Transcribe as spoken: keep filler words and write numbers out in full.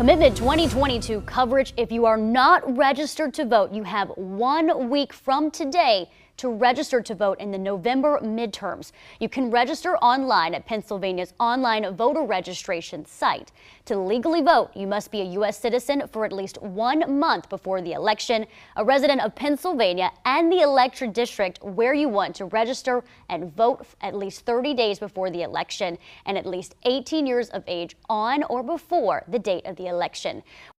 Commitment twenty twenty-two coverage. If you are not registered to vote, you have one week from today to register to vote in the November midterms. You can register online at Pennsylvania's online voter registration site. To legally vote, you must be a U S citizen for at least one month before the election, a resident of Pennsylvania, and the electoral district where you want to register and vote at least thirty days before the election, and at least eighteen years of age on or before the date of the election.